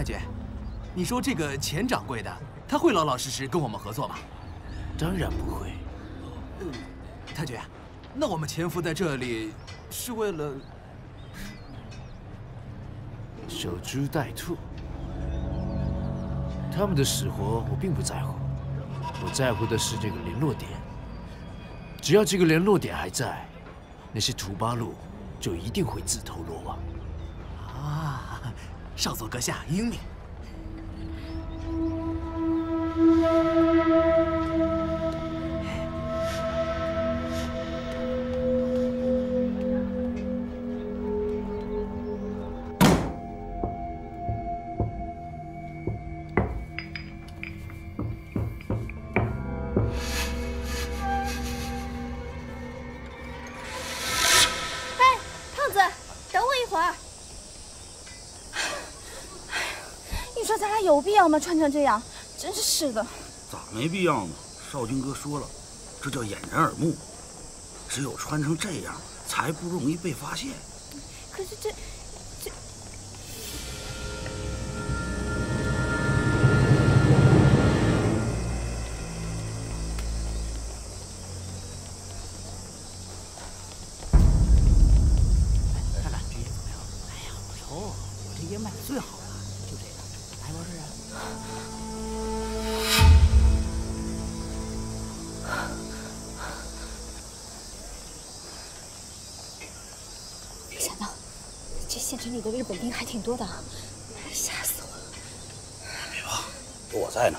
太君，你说这个钱掌柜的，他会老老实实跟我们合作吗？当然不会。太君，那我们潜伏在这里，是为了守株待兔。他们的死活我并不在乎，我在乎的是这个联络点。只要这个联络点还在，那些土八路就一定会自投罗网。啊，少佐阁下英明。 干嘛穿成这样，真是的！咋没必要呢？少君哥说了，这叫掩人耳目，只有穿成这样，才不容易被发现。可是这……看看这烟怎么样？哎呀，不愁，我这烟卖的最好。 没想到这县城里的日本兵还挺多的，吓死我了！别怕，有我在呢。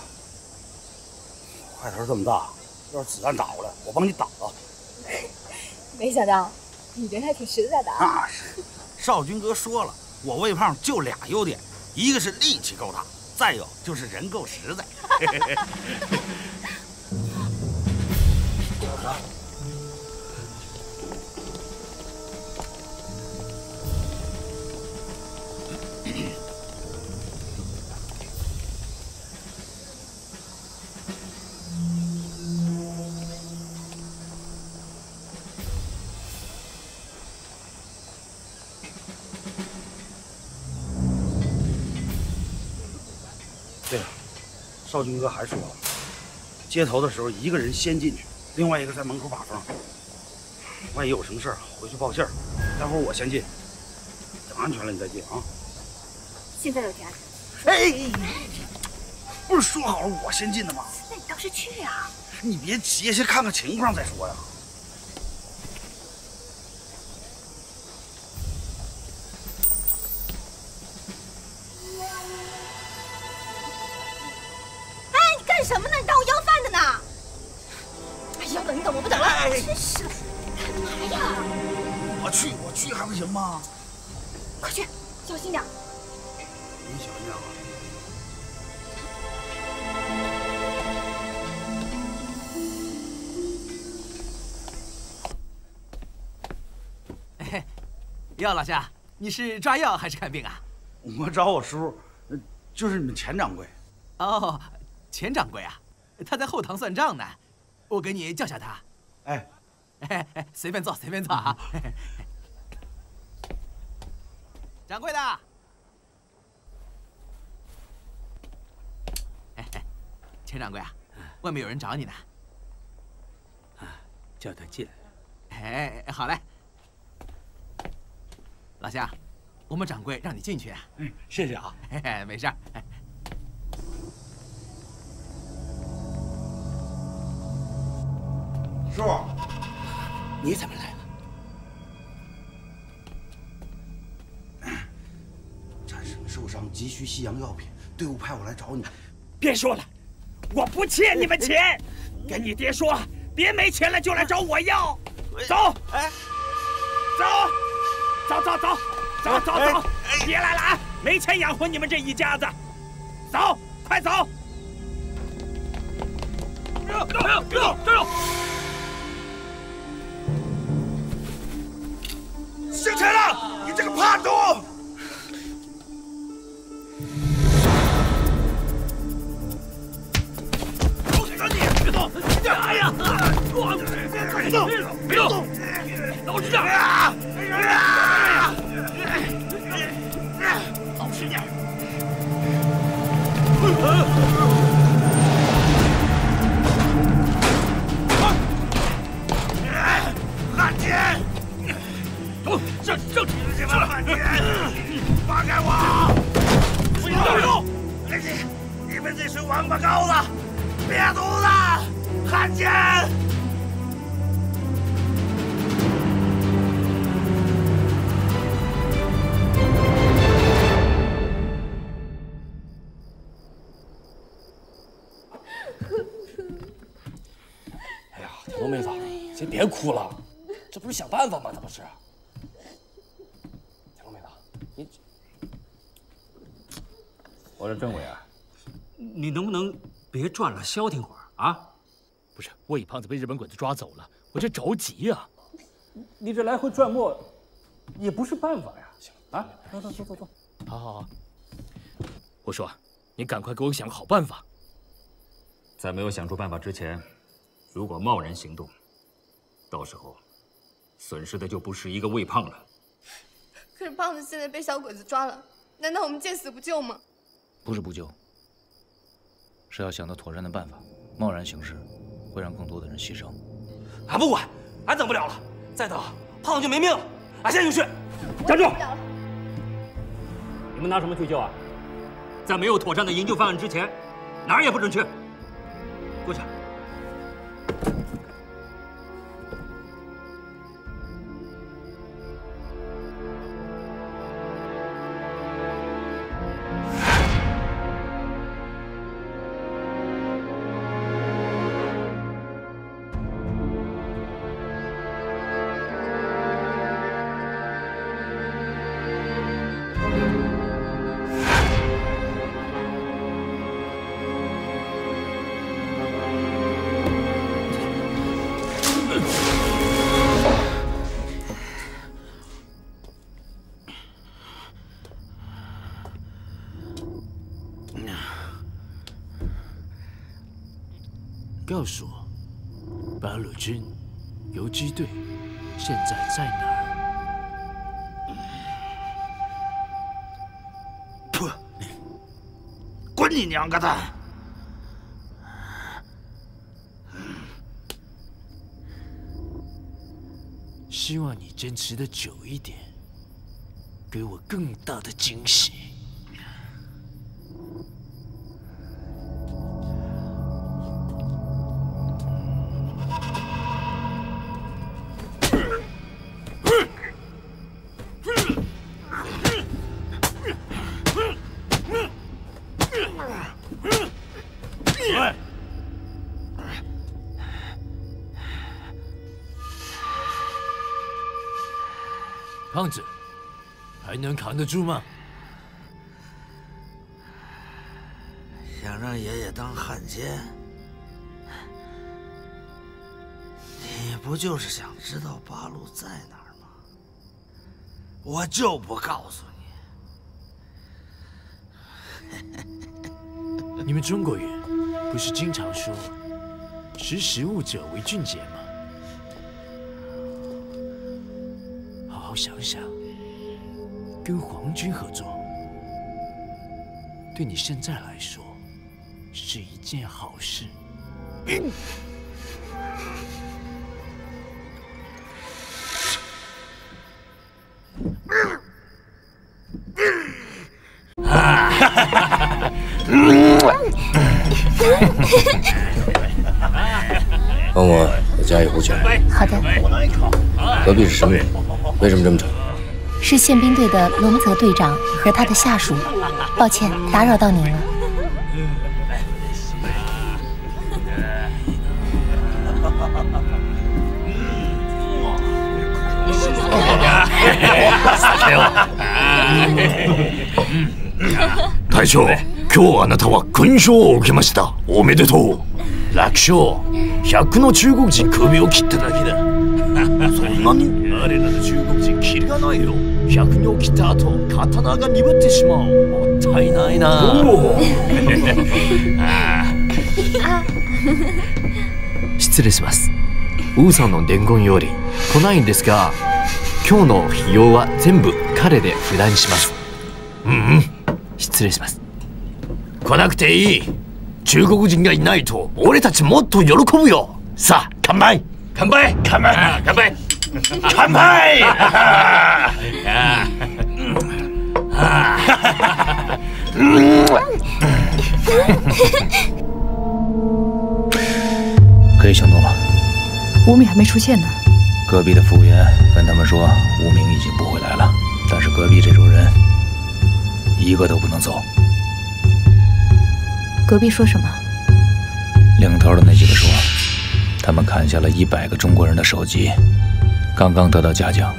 块头这么大，要是子弹打过来，我帮你挡了。没想到你人还挺实在的啊！那是，少君哥说了，我魏胖就俩优点，一个是力气够大。 再有就是人够实在。少君哥还说了，接头的时候一个人先进去，另外一个在门口把风。万一有什么事儿，回去报信儿。待会儿我先进，等安全了你再进啊。现在有点安全。哎，不是说好了我先进的吗？那你倒是去呀！你别急，先看看情况再说呀。 妈，快去，小心点！你小心点啊！哎，药老夏，你是抓药还是看病啊？我找我叔，就是你们钱掌柜。哦，钱掌柜啊，他在后堂算账呢，我给你叫下他。哎，哎，随便坐，随便坐啊。掌柜的，哎，钱掌柜啊，外面有人找你呢。啊，叫他进来。哎，好嘞。老夏，我们掌柜让你进去。嗯，谢谢啊。没事儿。叔，你怎么来了？ 受伤急需西洋药品，队伍派我来找你。别说了，我不欠你们钱。跟你爹说，别没钱了就来找我要。走，哎，走，别来了啊！没钱养活你们这一家子。走，快走！别动！姓钱的，你这个叛徒！ 哎呀！快动！别动！老实点！老实点！是王八羔子、瘪犊子、汉奸！ 罗妹子，先别哭了，这不是想办法吗？咱们是。罗妹子，你，我说政委啊，你能不能别转了，消停会儿啊？不是，我乙胖子被日本鬼子抓走了，我这着急呀、啊。你这来回转磨，也不是办法呀。行啊，走。好好好，我说，你赶快给我想个好办法。在没有想出办法之前。 如果贸然行动，到时候损失的就不是一个魏胖了。可是胖子现在被小鬼子抓了，难道我们见死不救吗？不是不救，是要想到妥善的办法。贸然行事，会让更多的人牺牲。俺不管，俺等不了了，再等胖子就没命了。俺现在就去。站住！你们拿什么去救啊？在没有妥善的营救方案之前，哪儿也不准去。跪下。 告诉我，八路军游击队现在在哪儿？噗！滚你娘个蛋！希望你坚持的久一点，给我更大的惊喜。 胖子，还能扛得住吗？想让爷爷当汉奸，你不就是想知道八路在哪儿吗？我就不告诉你。你们中国人不是经常说“识时务者为俊杰”吗？ 好想想，跟皇军合作，对你现在来说是一件好事。帮我加一壶酒。好的。隔壁是什么人？ 为什么这么吵？是宪兵队的龙泽队长和他的下属。抱歉，打扰到您了。大将、今日あなたは勲章を受けました。おめでとう。楽勝、100の中国人首を切っただけだ。 そんなに我らの中国人キリがないよ。百人を切った後、刀が鈍ってしまう。もったいないな。失礼します。ウーさんの伝言より来ないんですが、今日の費用は全部彼で負担します。失礼します。来なくていい。中国人がいないと俺たちもっと喜ぶよ。さあ、乾杯。 干杯！干杯！干杯！干杯！可以行动了。吴敏还没出现呢。隔壁的服务员跟他们说，吴敏已经不回来了，但是隔壁这桌人一个都不能走。隔壁说什么？领头的那几个说，他们砍下了100个中国人的首级，刚刚得到嘉奖。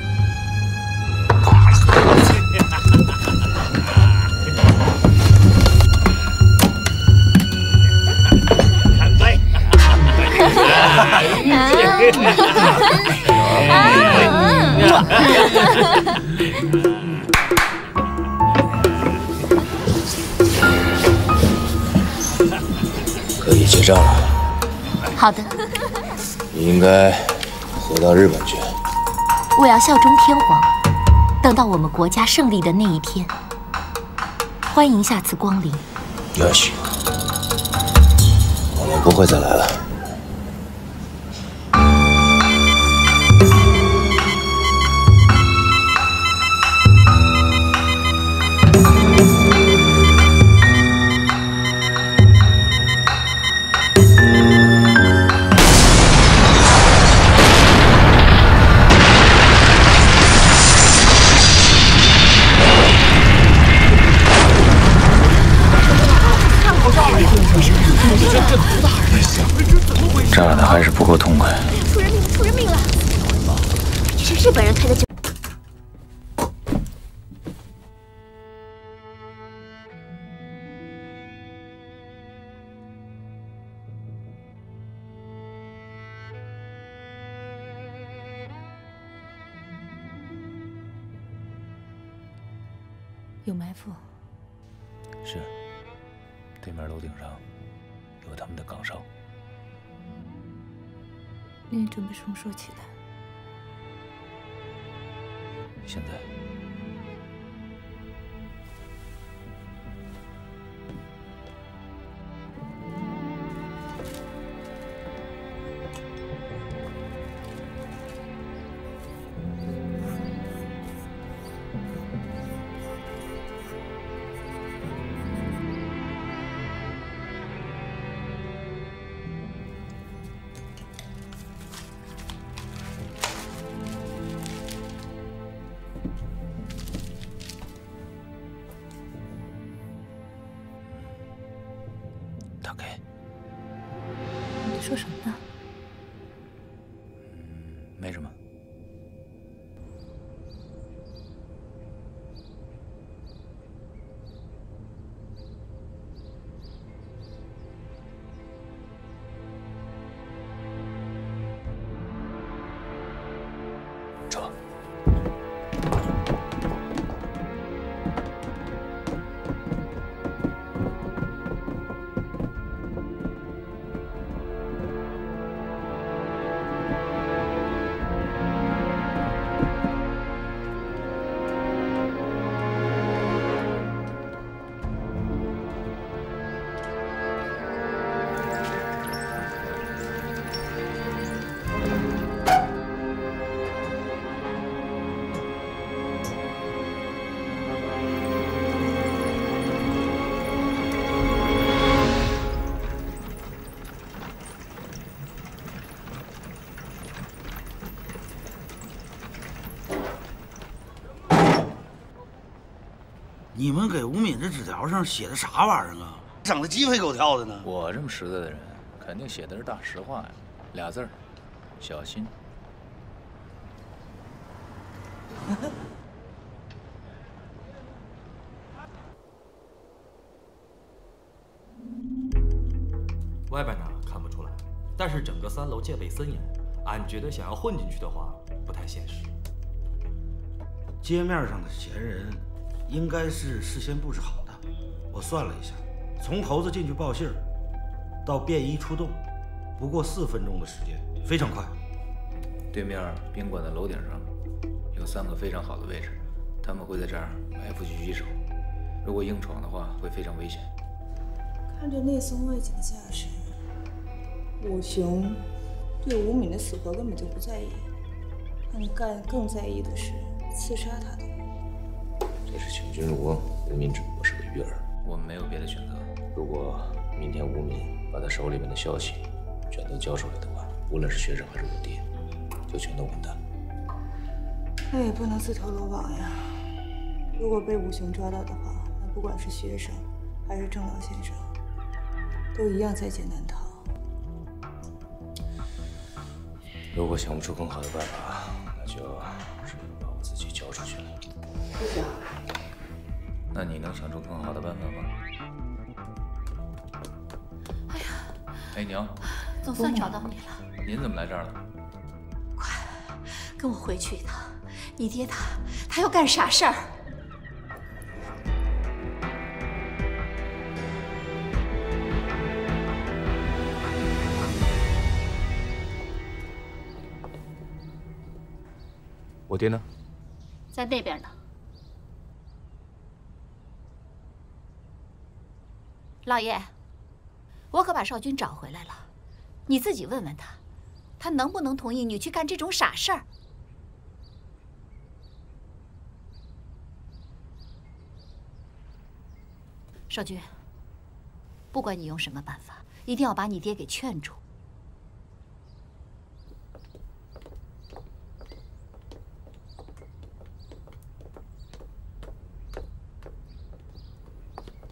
可以结账了。好的。你应该回到日本去。我要效忠天皇，等到我们国家胜利的那一天，欢迎下次光临。也许我们不会再来了。 炸的还是不够痛快。出人命了！出人命了！这是日本人开的酒。有埋伏。是，对面楼顶上有他们的岗哨。 你准备什么时候起来？现在。大概。你说什么呢？没什么。撤。 你们给吴敏这纸条上写的啥玩意儿啊？整的鸡飞狗跳的呢！我这么实在的人，肯定写的是大实话呀，俩字儿，小心。外边呢看不出来，但是整个3楼戒备森严，俺觉得想要混进去的话不太现实。街面上的闲人。 应该是事先布置好的。我算了一下，从头子进去报信儿，到便衣出动，不过4分钟的时间，非常快。对面宾馆的楼顶上有3个非常好的位置，他们会在这儿埋伏狙击手。如果硬闯的话，会非常危险。看着内松外紧的架势，武雄对吴敏的死活根本就不在意，但干更在意的是刺杀他的。 这是请君入瓮，人民只不过是个鱼饵。我们没有别的选择。如果明天吴敏把他手里面的消息全都交出来的话，无论是学生还是我爹，就全都滚蛋。那也不能自投罗网呀。如果被武雄抓到的话，那不管是学生还是郑老先生，都一样在劫难逃。如果想不出更好的办法，那就是把我自己交出去了。不行。那你能想出更好的办法吗？哎呀！哎娘，总算找到你了。您怎么来这儿了？快，跟我回去一趟。你爹他要干傻事儿。 我爹呢？在那边呢。老爷，我可把少君找回来了，你自己问问他，他能不能同意你去干这种傻事儿？少君，不管你用什么办法，一定要把你爹给劝住。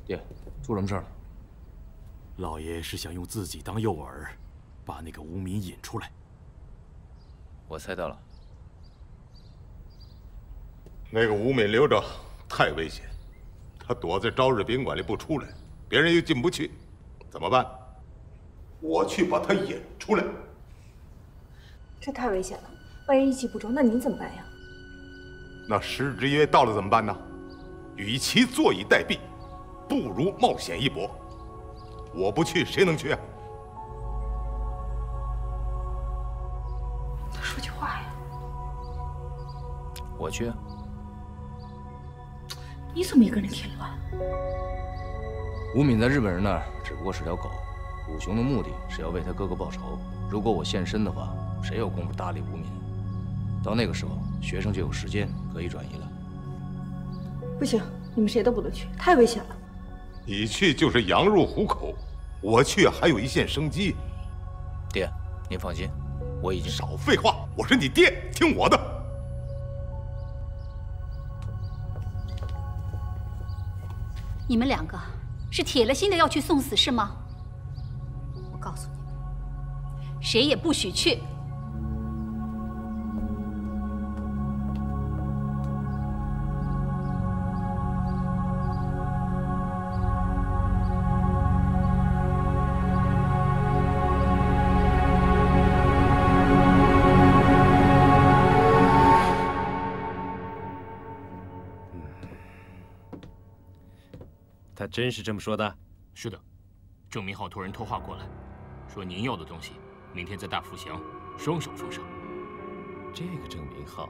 爹，出什么事了？老爷是想用自己当诱饵，把那个吴敏引出来。我猜到了，那个吴敏留着太危险，他躲在朝日宾馆里不出来，别人又进不去，怎么办？我去把他引出来。这太危险了，万一一击不中，那您怎么办呀？那十日之约到了怎么办呢？与其坐以待毙。 不如冒险一搏，我不去，谁能去啊？他说句话呀！我去啊！你怎么一个人添乱？吴敏在日本人那儿只不过是条狗，武雄的目的是要为他哥哥报仇。如果我现身的话，谁有功夫搭理吴敏？到那个时候，学生就有时间可以转移了。不行，你们谁都不能去，太危险了。 你去就是羊入虎口，我去还有一线生机。爹，您放心，我已经少废话，我是你爹，听我的。你们两个是铁了心的要去送死是吗？我告诉你们，谁也不许去。 他真是这么说的？是的，郑明浩托人托话过来，说您要的东西，明天在大福祥双手奉上。这个郑明浩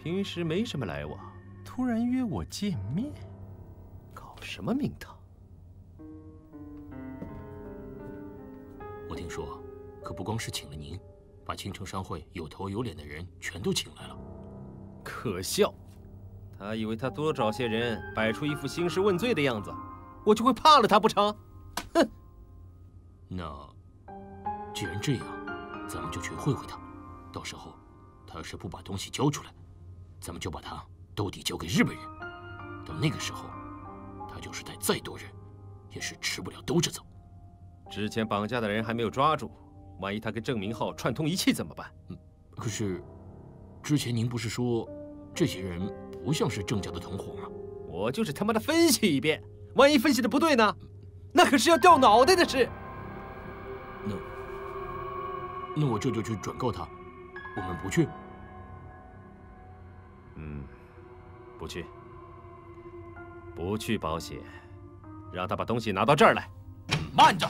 平时没什么来往，突然约我见面，搞什么名堂？我听说，可不光是请了您，把青城商会有头有脸的人全都请来了。可笑！他以为他多找些人，摆出一副兴师问罪的样子。 我就会怕了他不成？哼！那既然这样，咱们就去会会他。到时候他要是不把东西交出来，咱们就把他兜底交给日本人。到那个时候，他就是带再多人，也是吃不了兜着走。之前绑架的人还没有抓住，万一他跟郑明浩串通一气怎么办？嗯，可是之前您不是说这些人不像是郑家的同伙吗？我就是他妈的分析一遍。 万一分析的不对呢？那可是要掉脑袋的事。那我这就去转告他，我们不去。嗯，不去，不去保险，让他把东西拿到这儿来。慢着，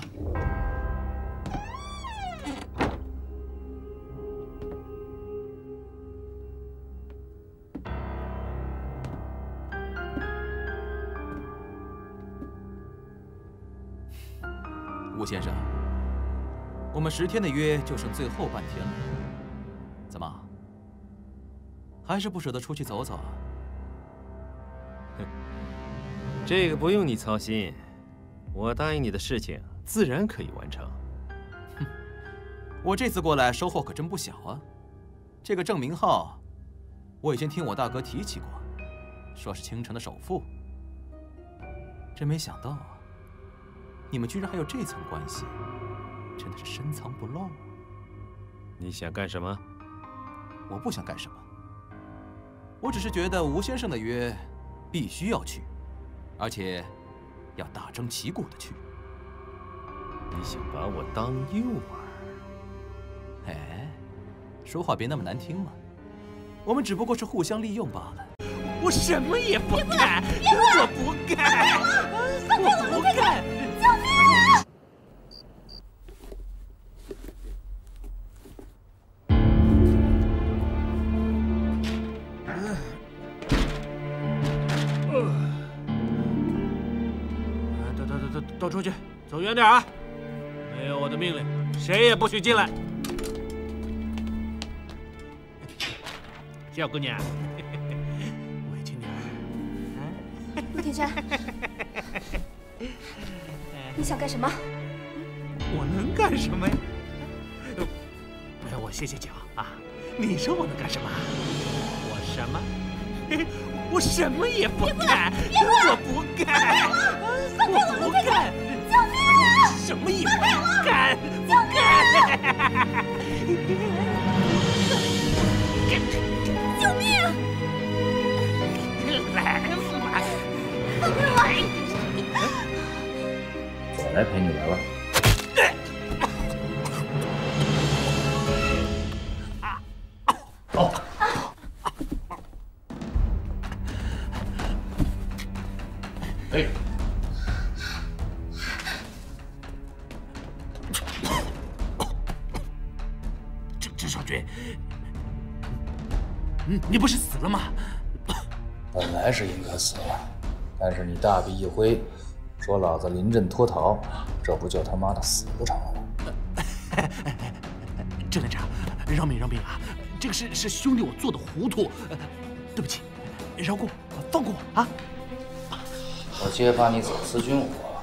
先生，我们10天的约就剩最后半天了，怎么，还是不舍得出去走走啊？这个不用你操心，我答应你的事情自然可以完成。哼，我这次过来收获可真不小啊！这个郑明浩，我以前听我大哥提起过，说是青城的首富。真没想到啊，你们居然还有这层关系，真的是深藏不露。你想干什么？我不想干什么。 我只是觉得吴先生的约必须要去，而且要大张旗鼓的去。你想把我当诱饵？哎，说话别那么难听嘛。我们只不过是互相利用罢了。我什么也不干，我不干，我不干！救命啊！ 都出去，走远点啊！没有我的命令，谁也不许进来。小姑娘，我进点儿。陆天山，你想干什么？我能干什么呀？我谢谢脚啊！你说我能干什么？我什么？我什么也不干，我不干。 我不干！救命啊！什么也不干！不干！救命！来嘛！我来陪你玩玩。哦。 你不是死了吗？本来是应该死了，但是你大臂一挥，说老子临阵脱逃，这不就他妈的死不偿了吗？郑连长，饶命饶命啊！这个是兄弟我做的糊涂，对不起，饶过我，放过我啊！我揭发你走私军火，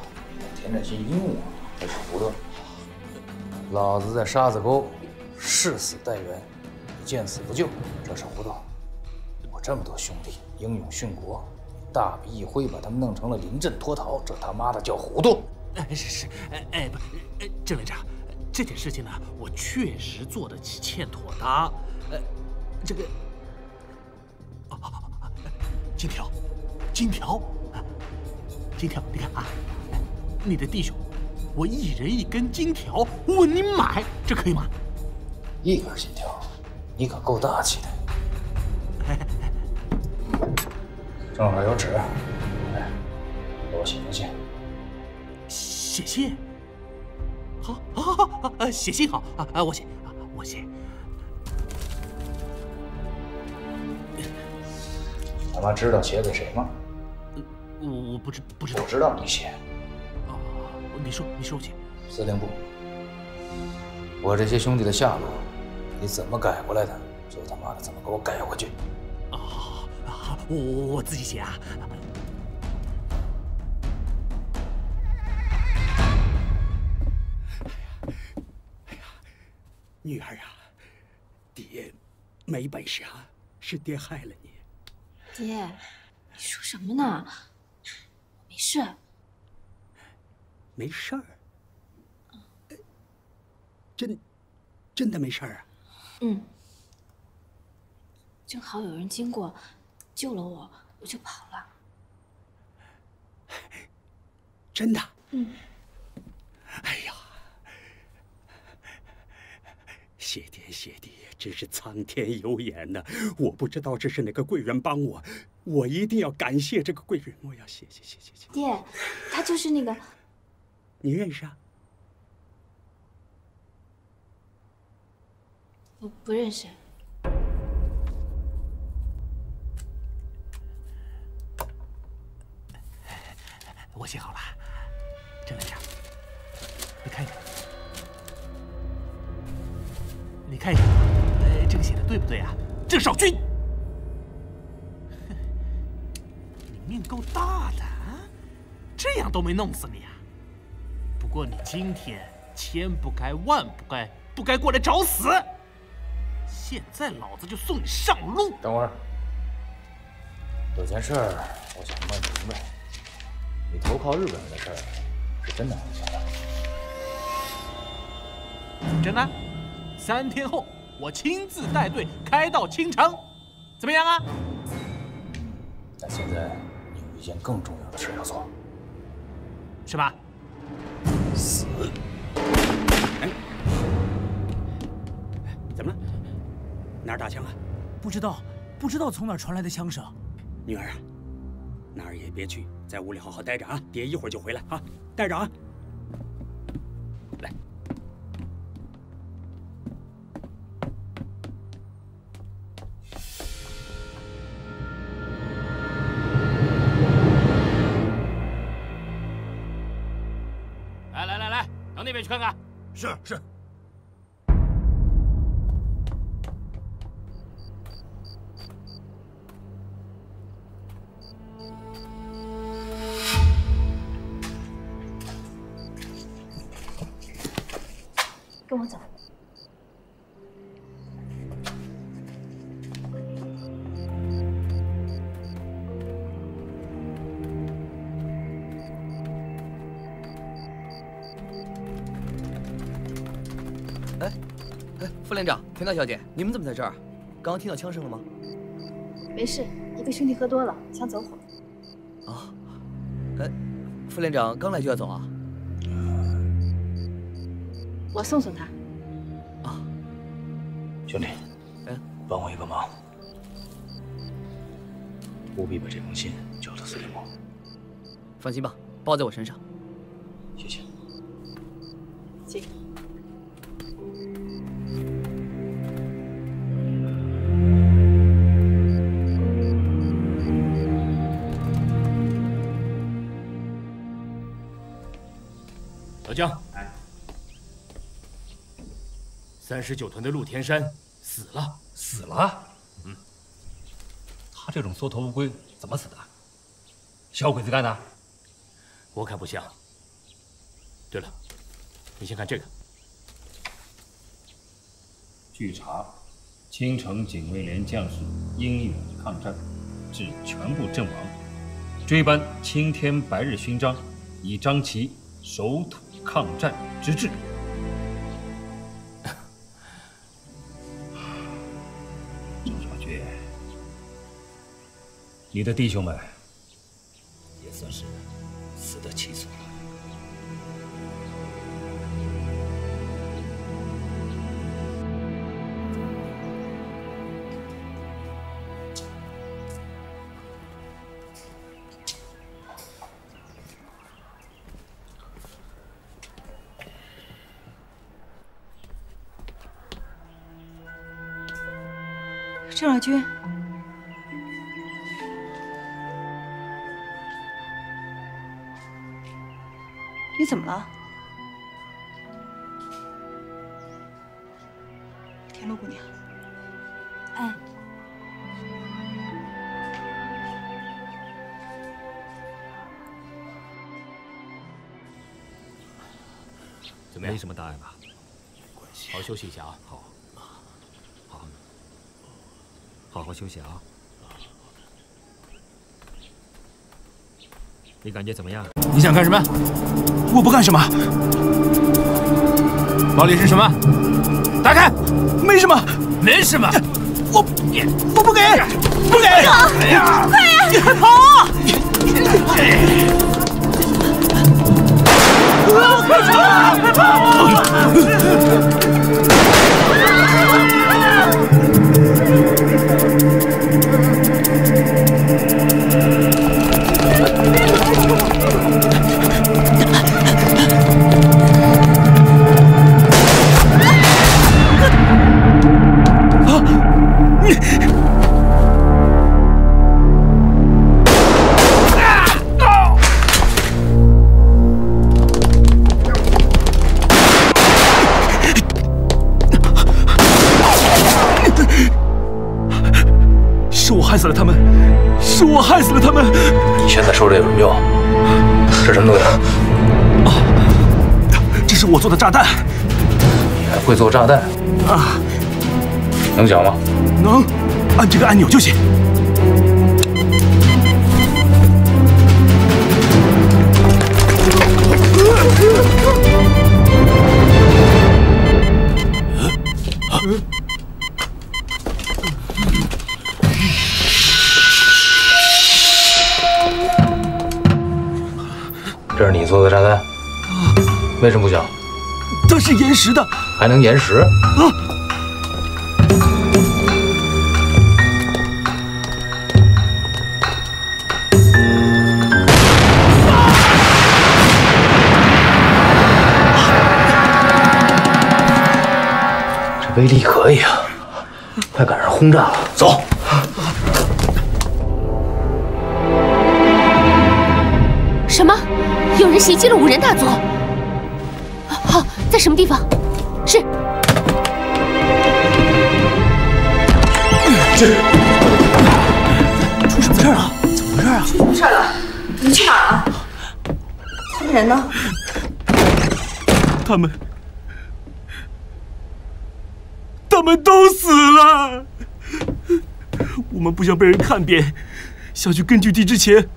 田振兴阴我，这是糊涂。老子在沙子沟誓死待援，见死不救，这是糊涂。 这么多兄弟英勇殉国，大笔一挥把他们弄成了临阵脱逃，这他妈的叫糊涂！是，不，郑连长，这件事情呢，我确实做得欠妥当。这个，金条，你看啊，你的弟兄，我一人一根金条，问你买，这可以吗？一根金条，你可够大气的。 正好有纸，来，给我写封信。写信？好，写信好啊！我写。他妈知道写给谁吗？我不知道。我知道你写。哦，你说我写。司令部，我这些兄弟的下落，你怎么改过来的？就他妈的怎么给我改回去！ 我自己写啊！女儿啊，爹没本事啊，是爹害了你。爹，你说什么呢？没事。没事儿？真的没事儿啊？嗯。正好有人经过。 救了我，我就跑了。真的？嗯。哎呀，谢天谢地，真是苍天有眼呐！我不知道这是哪个贵人帮我，我一定要感谢这个贵人，我要谢。爹，他就是那个。你认识啊？我不认识。 我写好了，郑连长，你看一看，这个写的对不对啊？郑少君，你命够大的啊！这样都没弄死你啊！不过你今天千不该万不该过来找死！现在老子就送你上路。等会儿，有件事儿我想弄明白。你投靠日本人的事儿是真的还是假的？真的。3天后，我亲自带队开到青城，怎么样啊？但现在你有一件更重要的事要做，是吧？死！ 怎么了？哪儿打枪啊？不知道从哪儿传来的枪声。女儿啊，哪儿也别去，在屋里好好待着啊，爹一会儿就回来啊，待着啊。来，来，到那边去看看。是。 跟我走。哎，副连长，田大小姐，你们怎么在这儿？刚刚听到枪声了吗？没事，一个兄弟喝多了，枪走火。哦，哎，副连长刚来就要走啊？ 我送送他。啊，兄弟，嗯，帮我一个忙，务必把这封信交到司令部。放心吧，包在我身上。谢谢。谢谢。 39团的陆天山死了，嗯，他这种缩头乌龟怎么死的？小鬼子干的？我看不像。对了，你先看这个。据查，青城警卫连将士英勇抗战，致全部阵亡。追颁青天白日勋章，以彰其守土抗战之志。 你的弟兄们也算是死得其所了。郑老君。 你怎么了，田螺姑娘？哎，怎么样？没什么大碍吧？好好休息一下啊！好好休息啊！你感觉怎么样？你想干什么？ 我不干什么，包里是什么？打开，没什么，我不给，哎呀，快呀，你快跑啊！快跑啊！快跑啊！ 是我害死了他们，你现在说这有什么用？这是什么东西？啊，这是我做的炸弹。你还会做炸弹？啊，能讲吗？能，按这个按钮就行。 这是你做的炸弹，为什么不讲？它是延时的，还能延时？啊！这威力可以啊！快赶上轰炸了，走。 有人袭击了五人大佐。好，在什么地方？是。这出什么事儿了？怎么回事啊？出什么事儿了？你们去哪儿了？他们人呢？他们都死了。我们不想被人看扁，想去根据地之前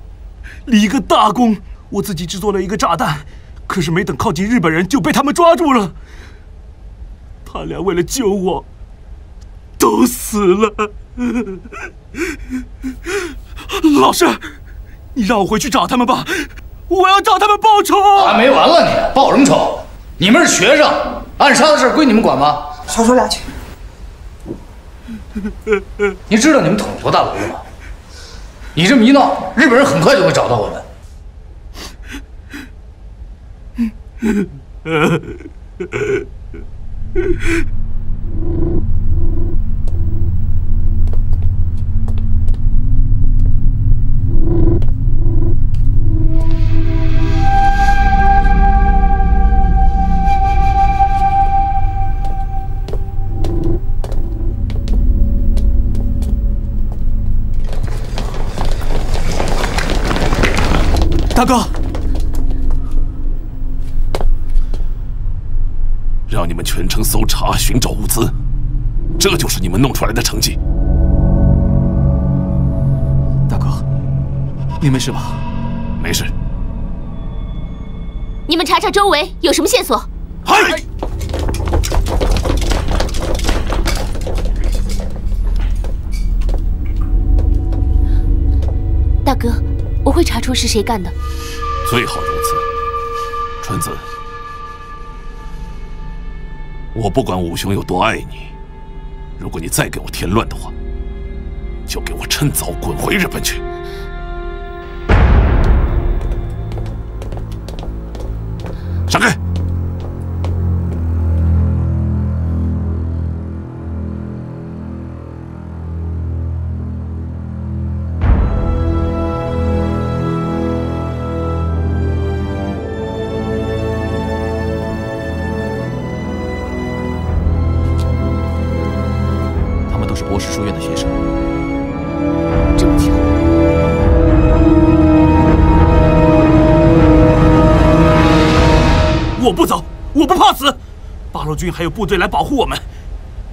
立一个大功。 我自己制作了一个炸弹，可是没等靠近日本人就被他们抓住了。他俩为了救我，都死了。老师，你让我回去找他们吧，我要找他们报仇。还没完了你，报什么仇？你们是学生，暗杀的事归你们管吗？少说两句。你知道你们捅了多大娄子吗？你这么一闹，日本人很快就会找到我们。 大哥。 让你们全城搜查，寻找物资，这就是你们弄出来的成绩。大哥，你没事吧？没事。你们查查周围有什么线索。嗨。大哥，我会查出是谁干的。最好如此，川子。 我不管武雄有多爱你，如果你再给我添乱的话，就给我趁早滚回日本去。闪开！军还有部队来保护我们，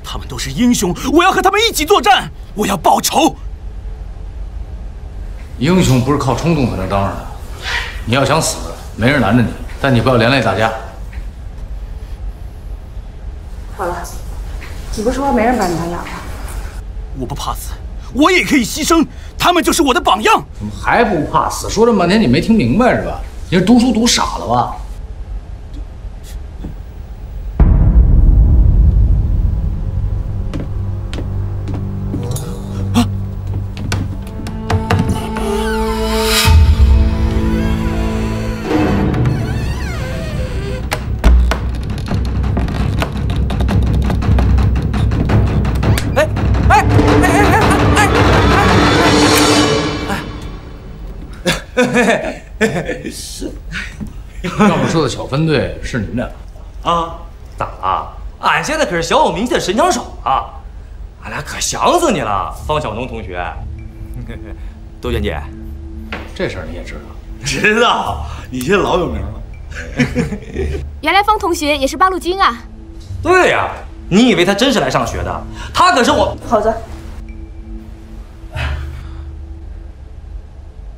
他们都是英雄，我要和他们一起作战，我要报仇。英雄不是靠冲动才能当上的，你要想死，没人拦着你，但你不要连累大家。好了，你不是说没人把你当哑巴？我不怕死，我也可以牺牲，他们就是我的榜样。怎么还不怕死？说这么半天你没听明白是吧？你是读书读傻了吧？ 让我说的小分队是你们俩啊？咋了？俺现在可是小有名气的神枪手啊！俺俩可想死你了，方晓农同学。窦娟姐，这事儿你也知道？知道，你这老有名了。原来方同学也是八路军啊。对呀、啊，你以为他真是来上学的？他可是我……好的。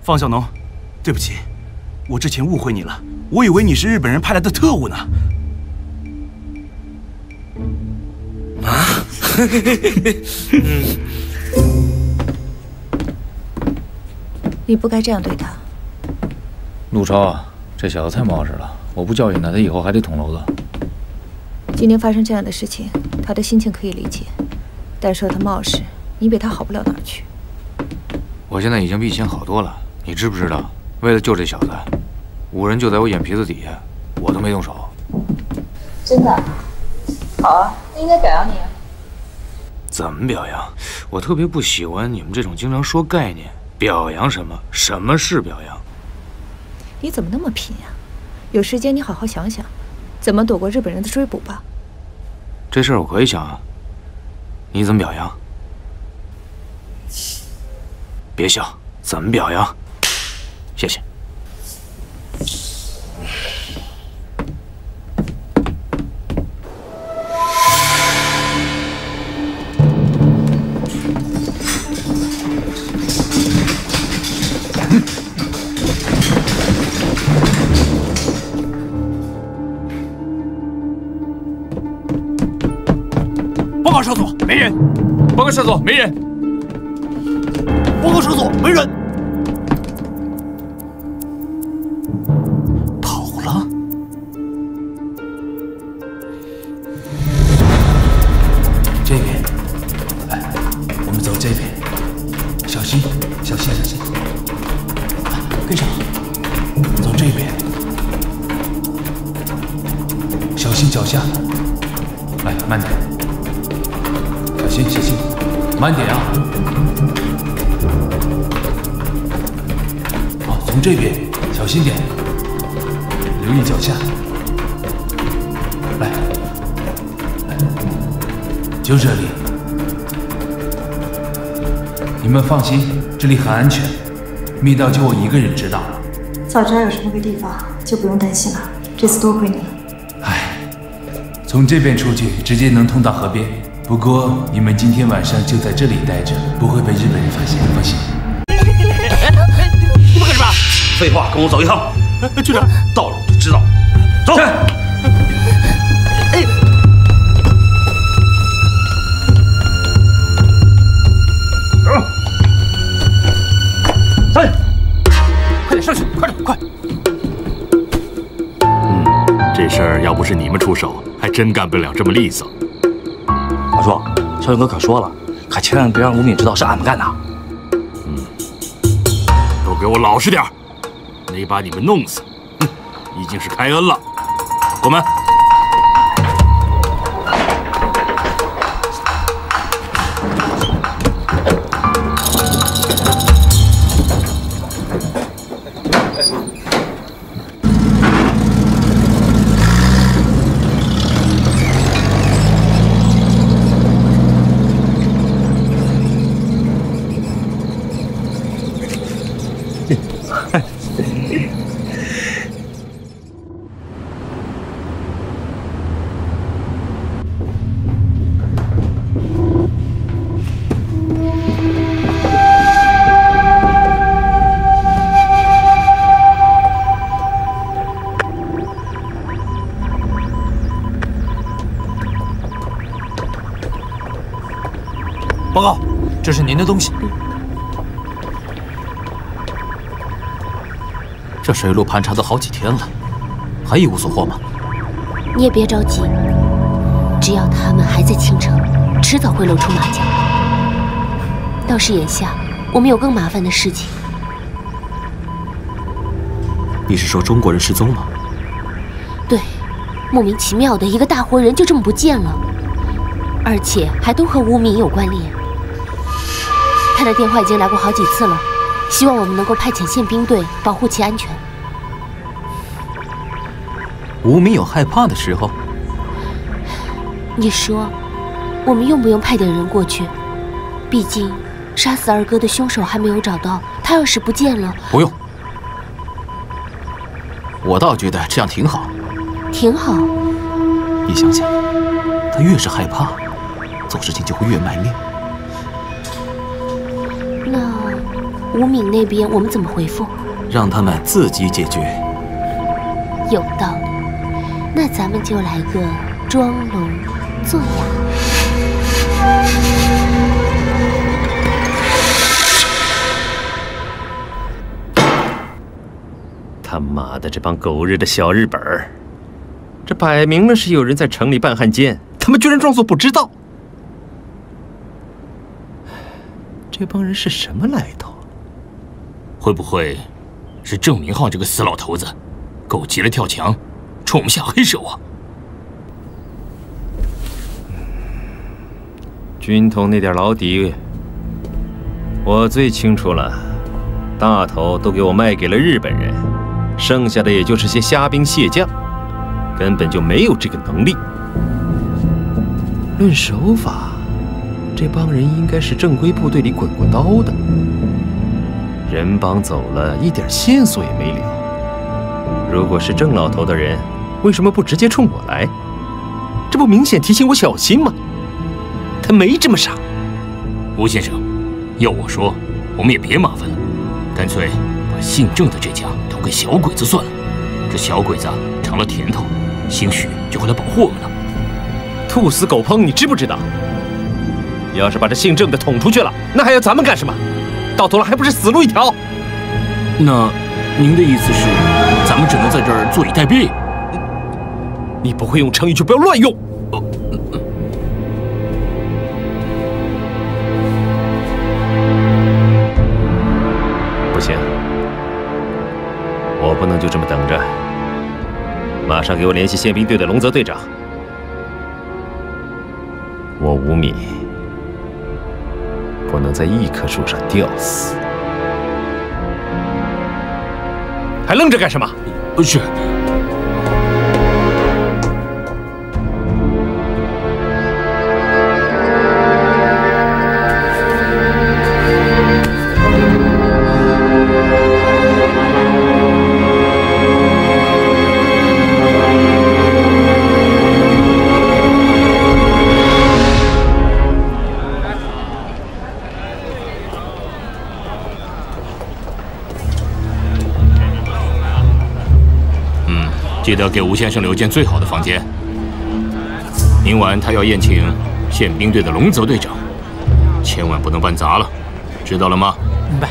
方小农，对不起，我之前误会你了，我以为你是日本人派来的特务呢。啊？你不该这样对他。 陆超啊，这小子太冒失了，我不教训他，他以后还得捅娄子。今天发生这样的事情，他的心情可以理解，但说他冒失，你比他好不了哪儿去。我现在已经比以前好多了，你知不知道？为了救这小子，五人就在我眼皮子底下，我都没动手。真的？好啊，那应该表扬你啊。怎么表扬？我特别不喜欢你们这种经常说概念，表扬什么？什么是表扬？ 你怎么那么贫呀？有时间你好好想想，怎么躲过日本人的追捕吧。这事儿我可以想啊。你怎么表扬？别笑，怎么表扬？谢谢。报告少佐，没人。报告少佐，没人。跑了。这边，来，我们走这边，小心，小心，小心。跟上，走这边，小心脚下。来，慢点，小心，小心。 慢点啊！好，从这边，小心点，留意脚下。来，来，就这里。你们放心，这里很安全，密道就我一个人知道了。早知道有这么个地方，就不用担心了。这次多亏你。哎，从这边出去，直接能通到河边。 不过，你们今天晚上就在这里待着，不会被日本人发现。放心。你们干什么？废话，跟我走一趟。局长，到了我就知道。走。三，快点上去，快点，快！这事儿要不是你们出手，还真干不了这么利索。 说，小勇哥可说了，可千万别让吴敏知道是俺们干的。嗯，都给我老实点儿，没把你们弄死，哼，已经是开恩了。我们报告，这是您的东西。这水路盘查都好几天了，还一无所获吗？你也别着急，只要他们还在京城，迟早会露出马脚。倒是眼下，我们有更麻烦的事情。你是说中国人失踪吗？对，莫名其妙的一个大活人就这么不见了，而且还都和吴敏有关联。 他的电话已经来过好几次了，希望我们能够派遣宪兵队保护其安全。吴敏有害怕的时候，你说，我们用不用派点人过去？毕竟，杀死二哥的凶手还没有找到，他要是不见了，不用。我倒觉得这样挺好。挺好。你想想，他越是害怕，做事情就会越卖命。那吴敏那边我们怎么回复？让他们自己解决。有道理。那咱们就来个装聋作哑。 他妈的，这帮狗日的小日本儿，这摆明了是有人在城里办汉奸，他们居然装作不知道。这帮人是什么来头？会不会是郑明浩这个死老头子，狗急了跳墙，冲我们下黑手啊？军统那点老底，我最清楚了，大头都给我卖给了日本人。 剩下的也就是些虾兵蟹将，根本就没有这个能力。论手法，这帮人应该是正规部队里滚过刀的。人帮走了，一点线索也没留。如果是郑老头的人，为什么不直接冲我来？这不明显提醒我小心吗？他没这么傻。吴先生，要我说，我们也别麻烦了，干脆。 姓郑的这家投给小鬼子算了，这小鬼子尝了甜头，兴许就会来保护我们了。兔死狗烹，你知不知道？要是把这姓郑的捅出去了，那还要咱们干什么？到头来还不是死路一条？那您的意思是，咱们只能在这儿坐以待毙？你不会用成语就不要乱用。不行。 我不能就这么等着，马上给我联系宪兵队的龙泽队长。我吴敏不能在一棵树上吊死，还愣着干什么？不是。 记得给吴先生留间最好的房间。明晚他要宴请宪兵队的龙泽队长，千万不能办砸了，知道了吗？明白。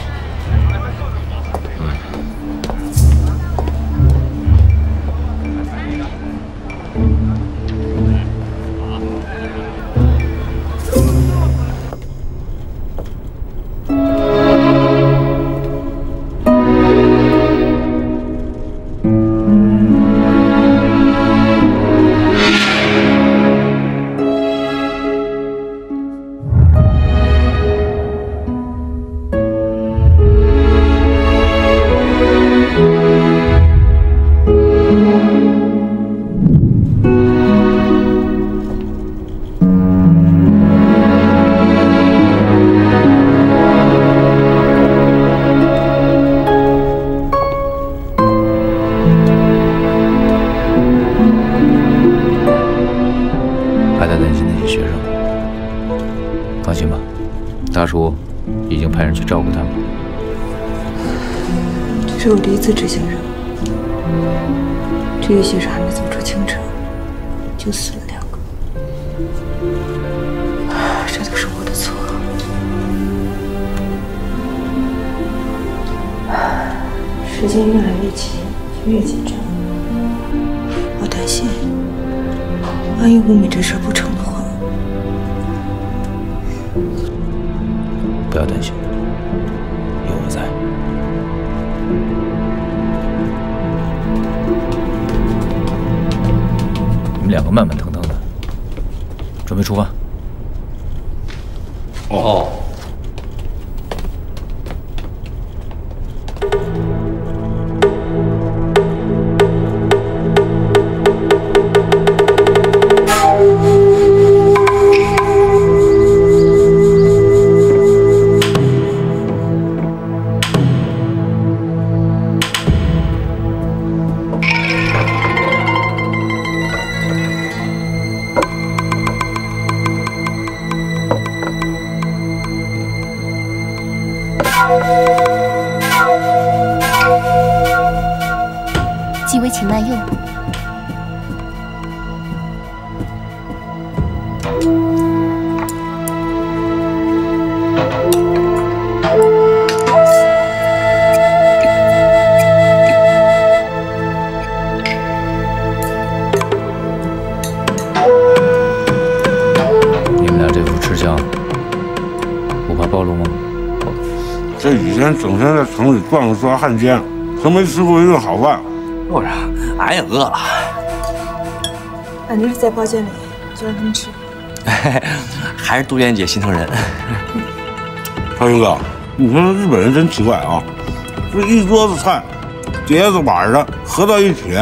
你们俩这副吃相，不怕暴露吗？这几天整天在城里转悠抓汉奸，都没吃过一顿好饭。路上，俺也饿了。俺这是在包间里，就让他们吃。还是杜鹃姐心疼人。超英哥，你说日本人真奇怪啊！这一桌子菜，碟子碗的合到一起，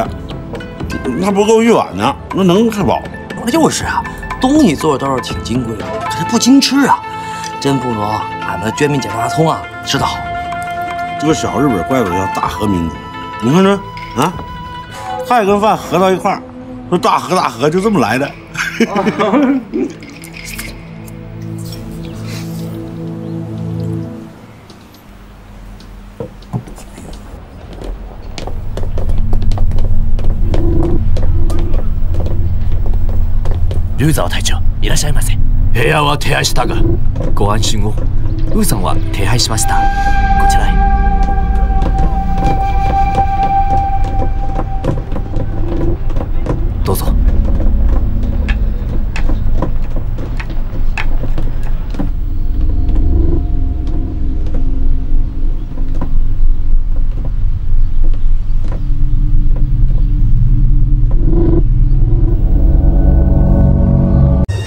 那不够一碗呢，那能吃饱？那就是啊，东西做的倒是挺金贵的，可是不经吃啊，真不如俺们娟民姐麻辣葱啊吃得好。这个小日本怪不得叫大和民族，你看这啊，菜跟饭合到一块儿，说大和大和就这么来的。ルーザー隊長、いらっしゃいませ。部屋は手配したが、ご安心を。ウーさんは手配しました。こちらへ。 どうぞ。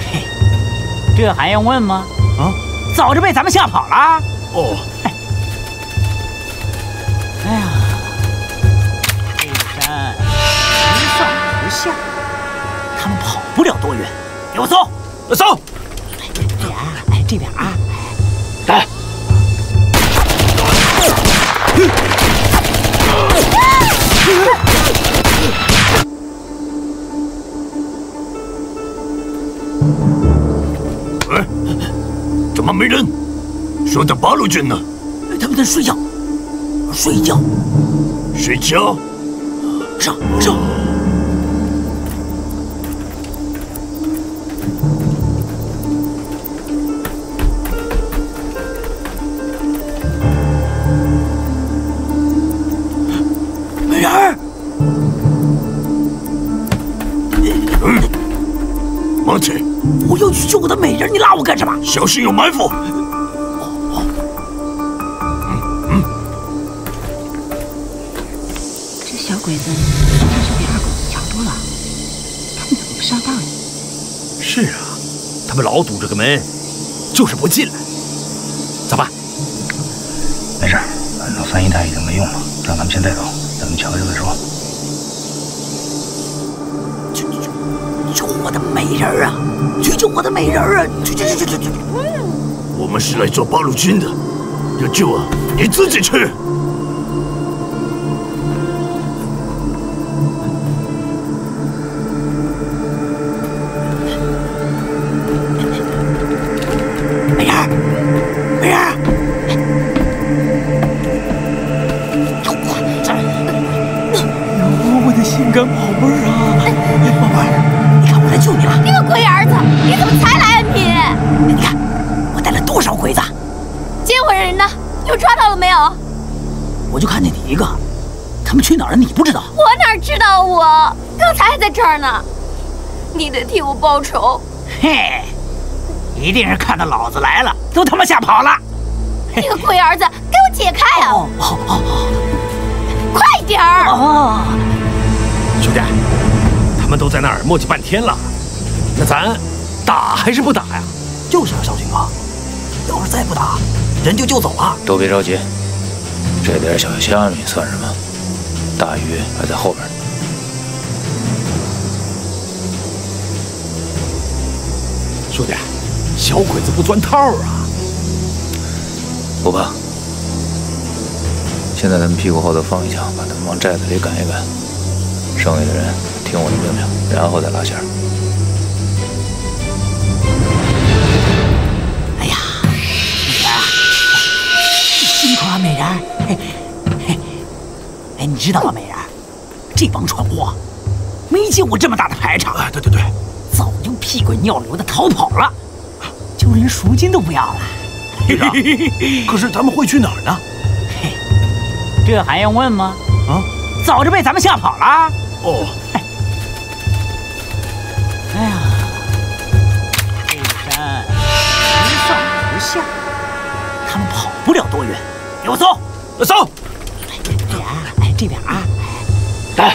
嘿，这还用问吗？啊，早就被咱们吓跑了。哦，哎呀，这山不上不下。 他们跑不了多远，给我搜！搜！哎，这边啊，来！哎，怎么没人？说的八路军呢？他们在睡觉，睡觉，睡觉！上！ 我要去救我的美人，你拉我干什么？小心有埋伏！这小鬼子真是比二狗子强多了，他们怎么不上当呢？是啊，他们老堵这个门，就是不进来。咋办？没事，老三姨太已经没用了，让咱们先带走，等你瞧瞧再说。救我的美人啊！ 去救我的美人啊！去！我们是来做八路军的，要救啊，你自己去。美人，美人，我的心肝宝贝儿啊，宝贝儿，你看我来救你了。你个龟儿！ 你怎么才来啊你？你看我带了多少鬼子？接回人呢？你们抓到了没有？我就看见你一个，他们去哪儿了？你不知道？我哪知道啊？我刚才还在这儿呢。你得替我报仇。嘿，一定是看到老子来了，都他妈吓跑了。你个龟儿子，给我解开啊！好，快点儿！哦，兄弟，他们都在那儿磨叽半天了，那咱。 打还是不打呀？就是啊，少军哥，要是再不打，人就走了。都别着急，这点小虾米算什么？大鱼还在后边。兄弟，小鬼子不钻套啊！不怕，现在咱们屁股后头放一枪，把他们往寨子里赶一赶，剩下的人听我的命令，然后再拉线。 辛苦啊，美人！哎，你知道吗，美人？这帮闯祸，没见过这么大的排场。对对对，早就屁滚尿流的逃跑了，就连赎金都不要了。队长，可是咱们会去哪儿呢？嘿，这还用问吗？啊，早就被咱们吓跑了。哦。哎呀，这山不上不下，他们跑不了多远。给我走，走。队长，哎，这边啊。 来！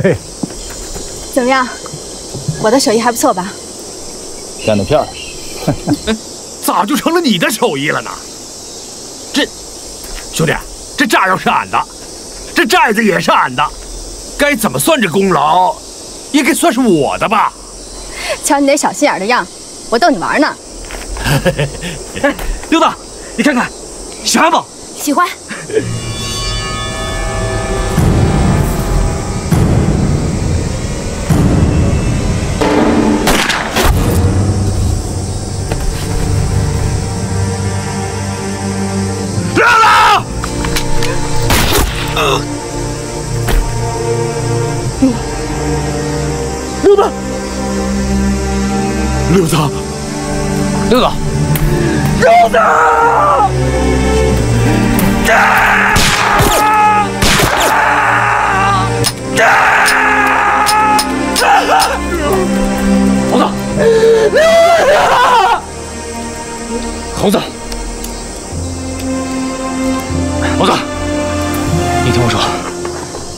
嘿，怎么样？我的手艺还不错吧？干得漂亮！咋就成了你的手艺了呢？这，兄弟，这炸药是俺的，这寨子也是俺的，该怎么算这功劳，也该算是我的吧？瞧你那小心眼的样，我逗你玩呢。哎，溜子，你看看，喜欢不？喜欢。 六子，六子，六子！猴子，六子！猴子，猴子，你听我说，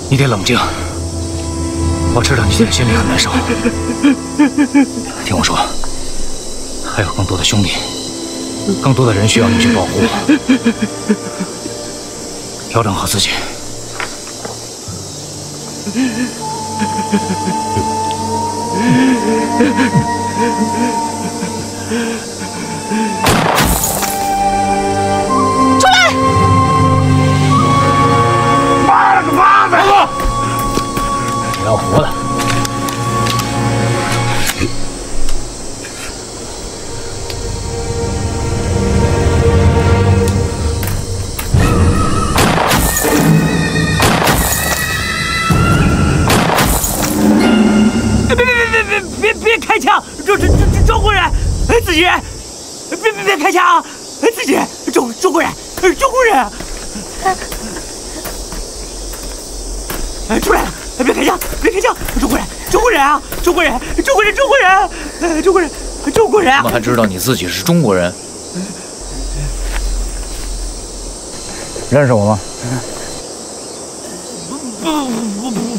你得冷静。 我知道你现在心里很难受，听我说，还有更多的兄弟，更多的人需要你去保护。调整好自己。出来！妈了个巴子！ 要活的，别开枪！中国人，哎，自己人，别开枪啊！哎，自己人，中国人，中国人，哎，出来了。 别开枪！别开枪！中国人，中国人啊！中国人，中国人，中国人，中国人，中国人！他们还知道你自己是中国人？认识我吗？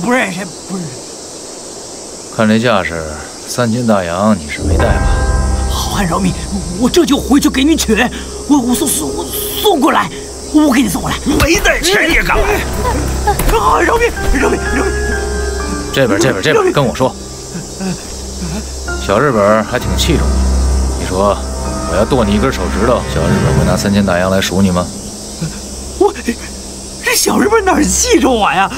不认识，不认识。看这架势，3000大洋你是没带吧？好汉饶命！我这就回去给你取，我送过来。 我给你送过来，没带钱也敢来！啊，饶命！这边，跟我说，小日本还挺器重你。你说我要剁你一根手指头，小日本会拿3000大洋来赎你吗？我这小日本哪儿器重我呀？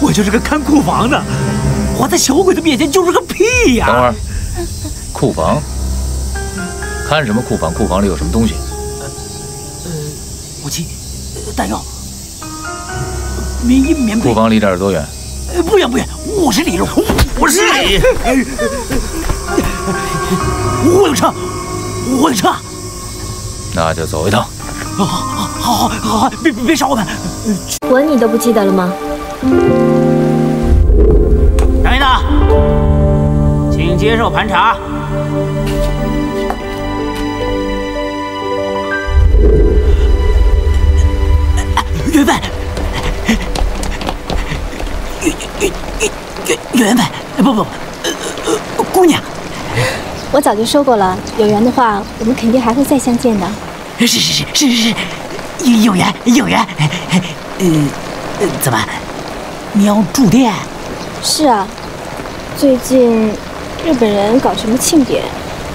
我就是个看库房的，我在小鬼子面前就是个屁呀！等会儿，库房？看什么库房？库房里有什么东西？武器。 弹药，缅北。库房离这儿多远？不远不远，50里路。50里。我有车，我有车。那就走一趟。好，别找我们。滚你都不记得了吗？等一等，请接受盘查。 缘分，不，姑娘，我早就说过了，有缘的话，我们肯定还会再相见的。是，有缘。怎么，你要住店？是啊，最近日本人搞什么庆典，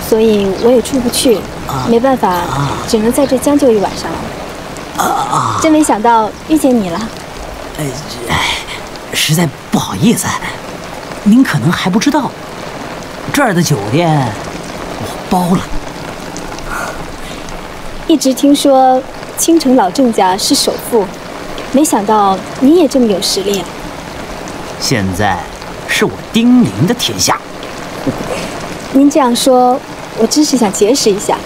所以我也出不去，没办法，只能在这将就一晚上了。真没想到遇见你了。实在不好意思，您可能还不知道，这儿的酒店我包了。一直听说青城老郑家是首富，没想到你也这么有实力啊！现在是我丁玲的天下。您这样说，我真是想结识一下，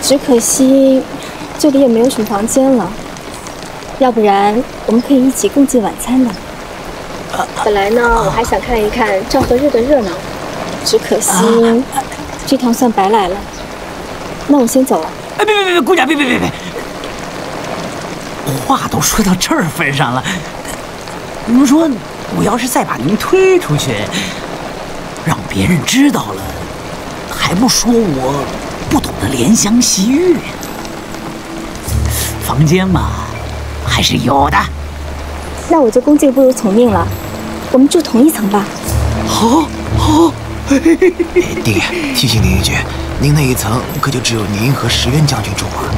只可惜这里也没有什么房间了。 要不然我们可以一起共进晚餐呢。本来呢，我还想看一看昭和日的热闹，只可惜这趟算白来了。那我先走了。哎，别，姑娘，别！话都说到这儿份上了，您说我要是再把您推出去，让别人知道了，还不说我不懂得怜香惜玉？房间嘛。 还是有的，那我就恭敬不如从命了。我们住同一层吧。好。弟，提醒您一句，您那一层可就只有您和石原将军住了。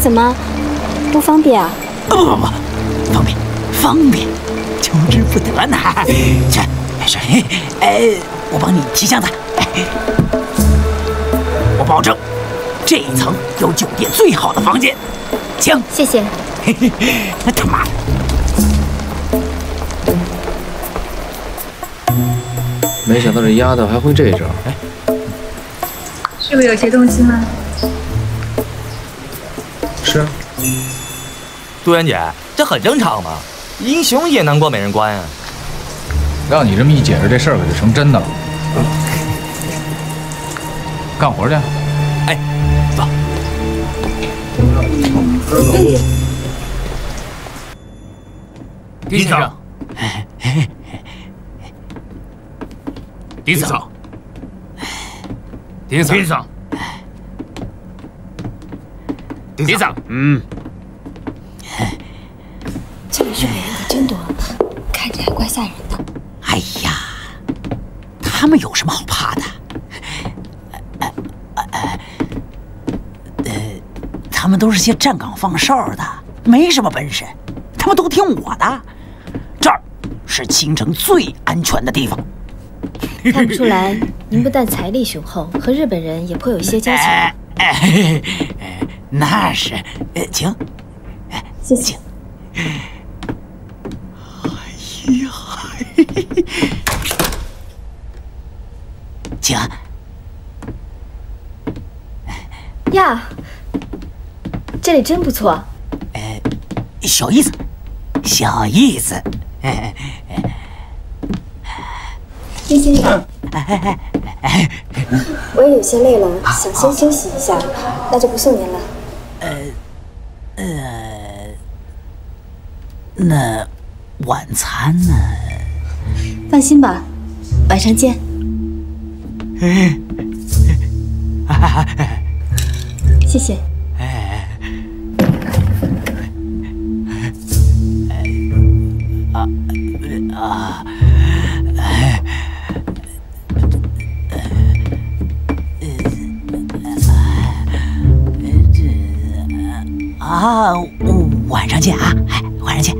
怎么，不方便啊？不，方便，求之不得呢。去，我帮你提箱子。我保证。 这一层有酒店最好的房间，请。谢谢。那他妈的！没想到这丫头还会这招。哎，是不是有些动心了？是啊。杜媛姐，这很正常嘛，英雄也难过美人关啊。让你这么一解释，这事儿可就成真的了。干活去。 哎，走。丁先生，丁嫂，这里日本人可真多，看着还怪吓人的。哎呀，他们有什么好怕的？ 他们都是些站岗放哨的，没什么本事，他们都听我的。这儿是青城最安全的地方。看不出来，您不但财力雄厚，和日本人也颇有些交情。那是，请，谢谢。哎呀，请。呀。 这里真不错，小意思。丁先生，我也有些累了，想先休息一下，那就不送您了。那晚餐呢？放心吧，晚上见。谢谢。 晚上见啊！哎，晚上见。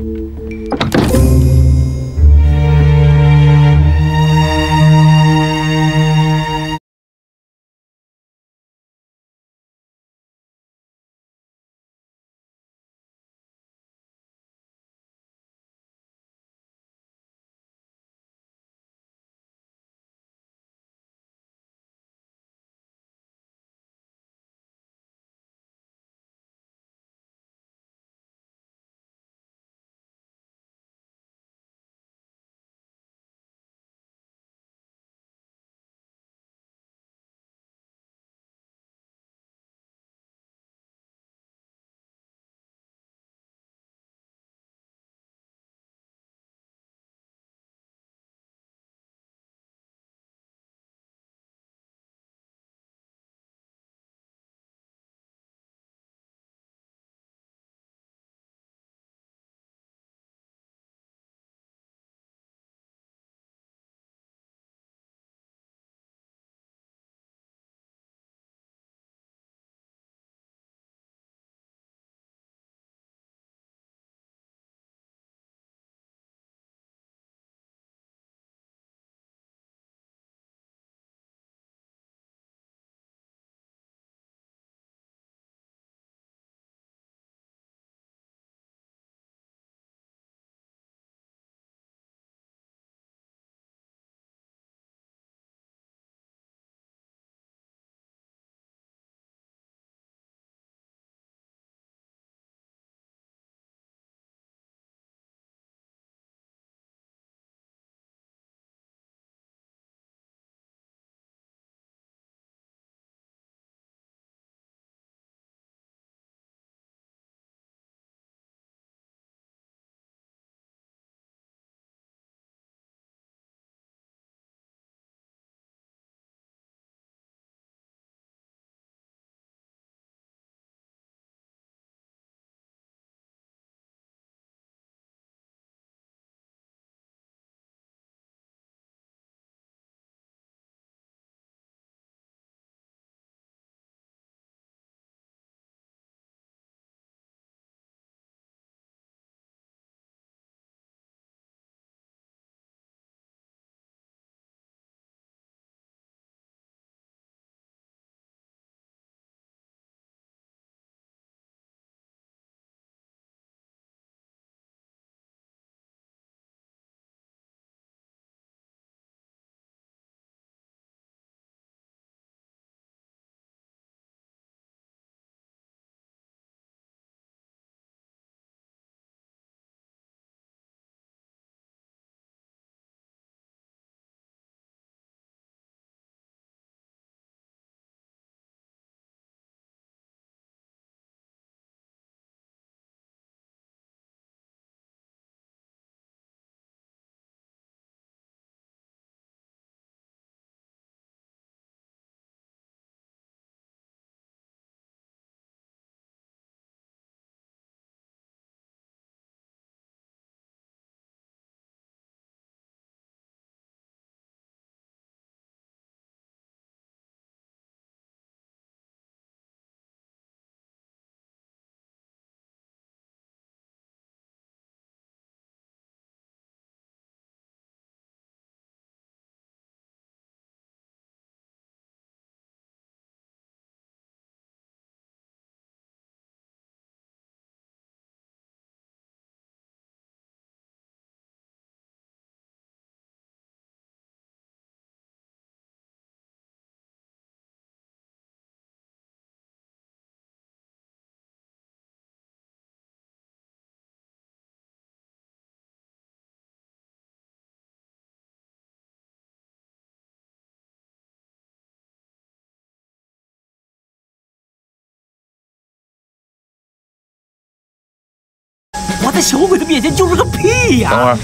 我在小鬼的面前就是个屁呀！等会儿，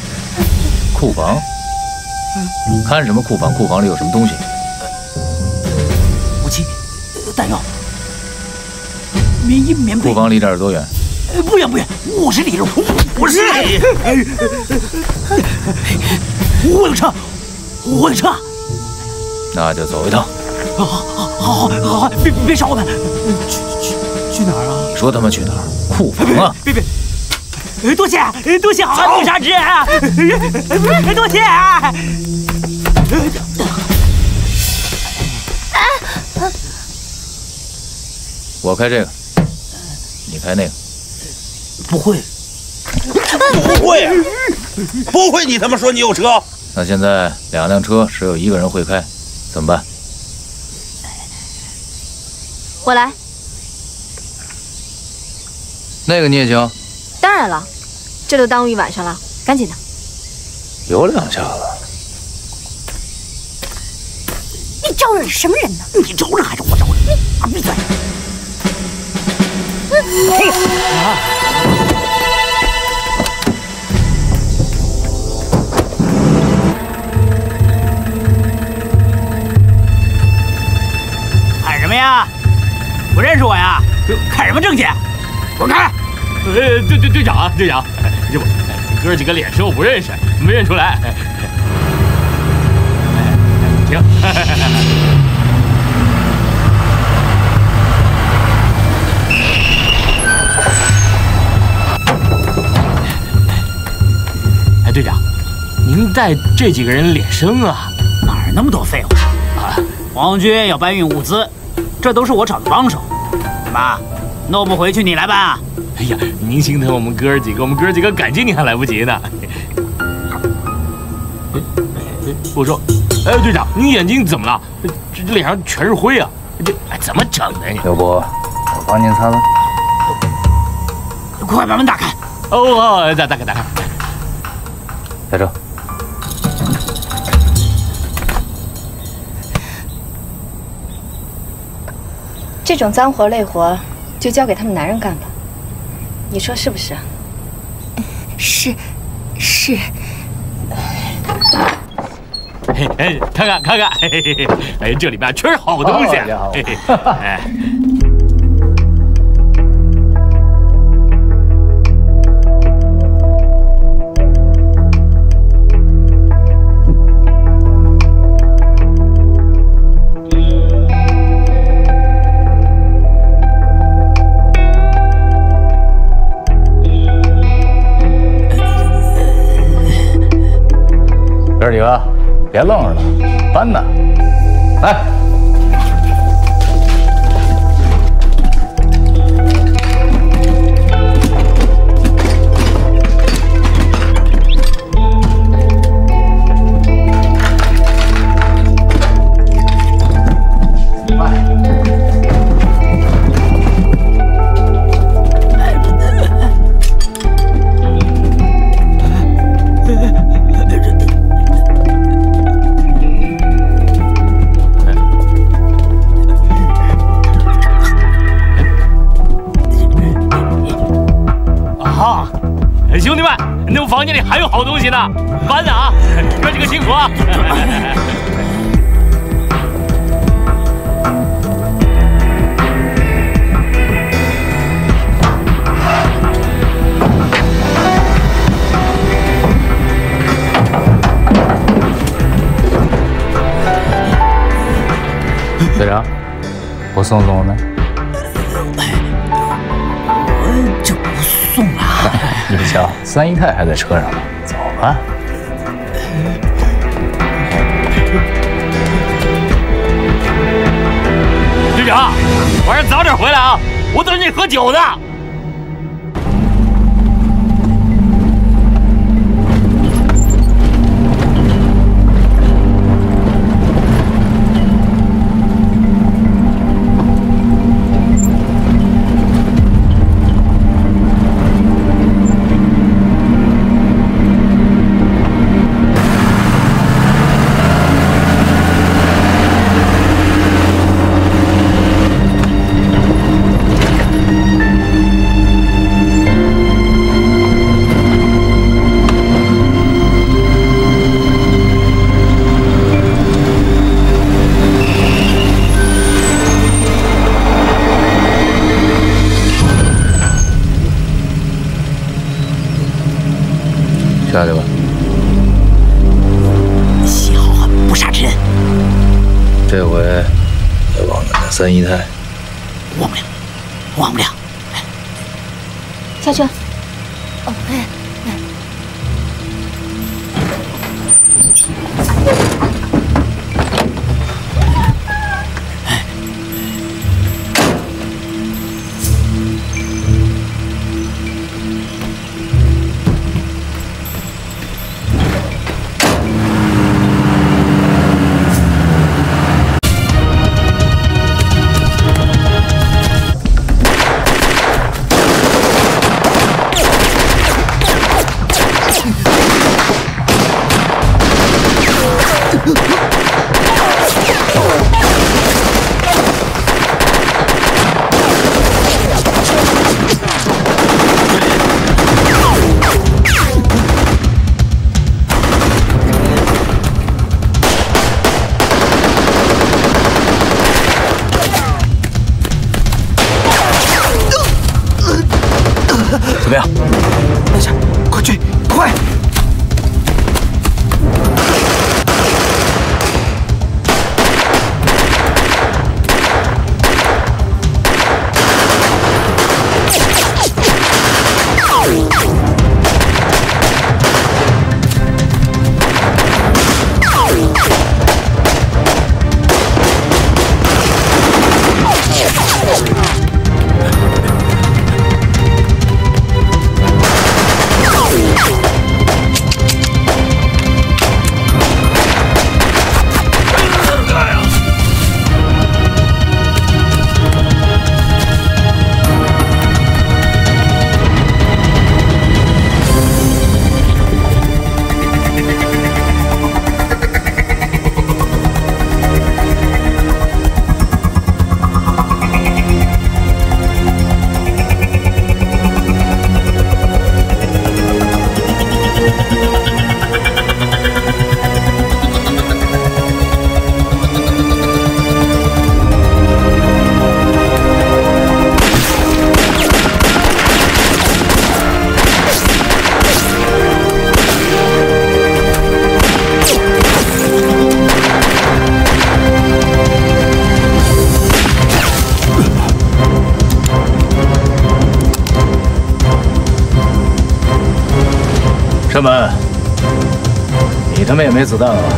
库房，看什么库房？库房里有什么东西？武器、弹药、棉衣、棉被。库房离这儿多远？不远不远，50里路。50里。我有车，我有车。那就走一趟。好，别找我们。去哪儿啊？你说他妈去哪儿？库房啊！别。 多谢好汉绿茶婊啊！多谢啊！我开这个，你开那个。不会啊！不会！你他妈说你有车？那现在2辆车只有1个人会开，怎么办？我来。那个你也行？当然了。 这都耽误一晚上了，赶紧的。有两下子。你招惹什么人呢？你招惹还是我招惹？你闭嘴！喊什么呀？不认识我呀？看什么证件？滚开！队长。 我哥几个脸熟，我不认识，没认出来。停！哎，队长，您带这几个人脸生啊？哪儿那么多废物啊！皇军要搬运物资，这都是我找的帮手。妈，弄不回去你来搬啊！ 哎呀，您心疼我们哥几个感激您还来不及呢。我说，哎，队长，您眼睛怎么了？这脸上全是灰啊！这怎么整的呀？要不我帮您擦擦？快把门打开！哦，打开！在这。这种脏活累活就交给他们男人干吧。 你说是不是？是。哎，看看，哎，这里边全是好东西。哎，哥几个，别愣着了，搬呢！来，房间里还有好东西呢，搬呢啊！哥几个辛苦啊！队长，我送我们？我就不送了。 你不瞧，三姨太还在车上呢，走吧。队长，晚上早点回来啊，我等你喝酒呢。去了，对吧？幸好不杀之人。这回别忘了那三姨太。忘不了，忘不了。下去。哦，哎。 山本，你他妈也没子弹了吧？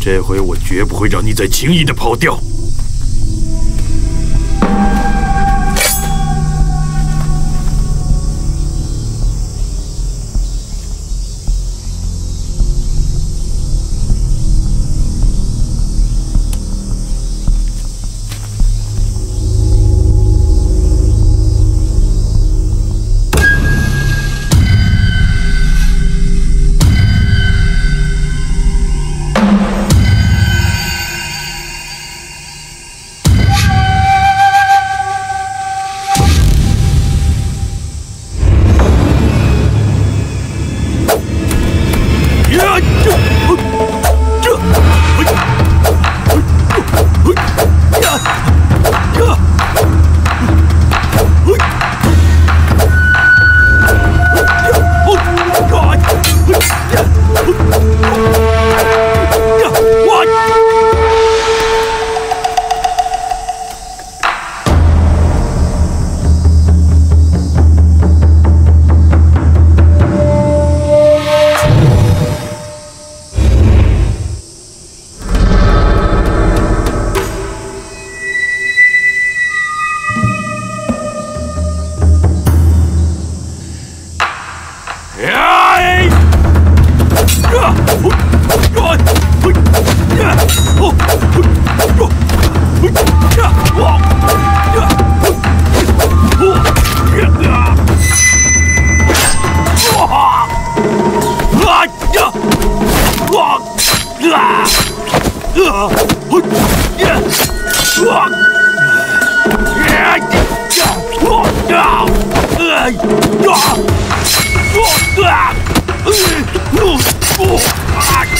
这回我绝不会让你再轻易的跑掉。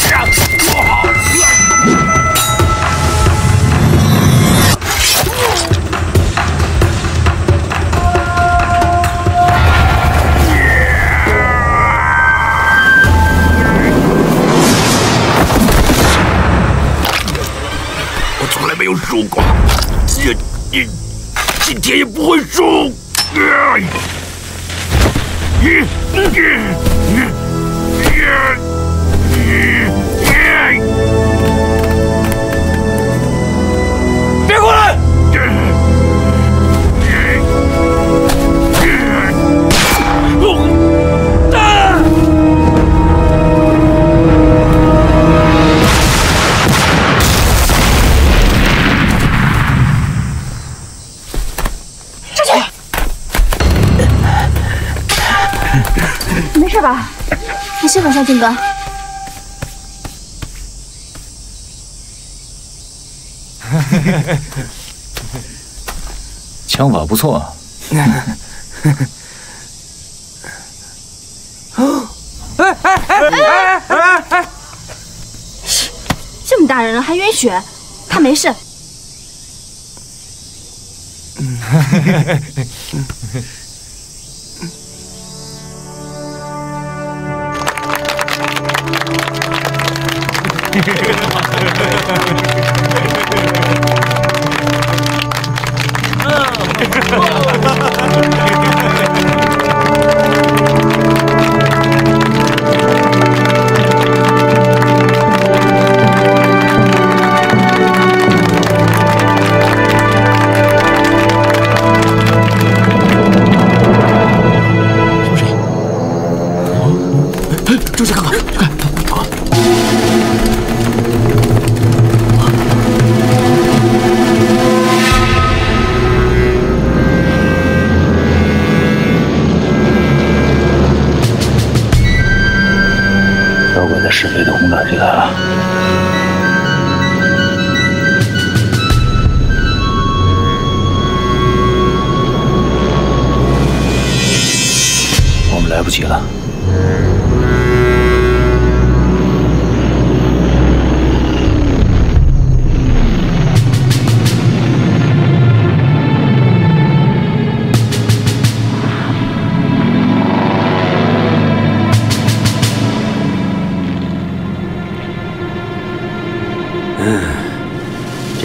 啊！输光，也今天也不会输。别过来！是吧？你是否像靖哥？枪法不错啊！哎！这么大人了还晕血，他没事。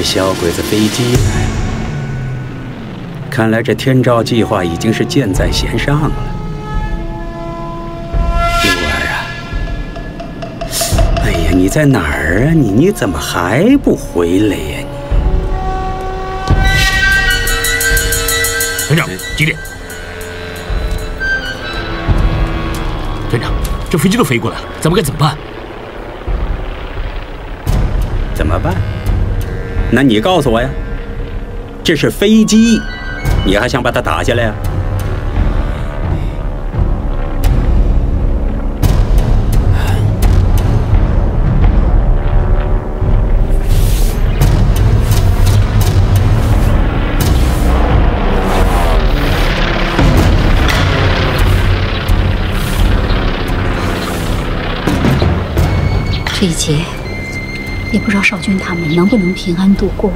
小鬼子飞机来了，看来这天照计划已经是箭在弦上了。六儿啊，哎呀，你在哪儿啊？你怎么还不回来呀？你，团长几点？团长，这飞机都飞过来了，咱们该怎么办？怎么办？ 那你告诉我呀，这是飞机，你还想把它打下来呀？这一劫。 也不知道少君他们能不能平安度过。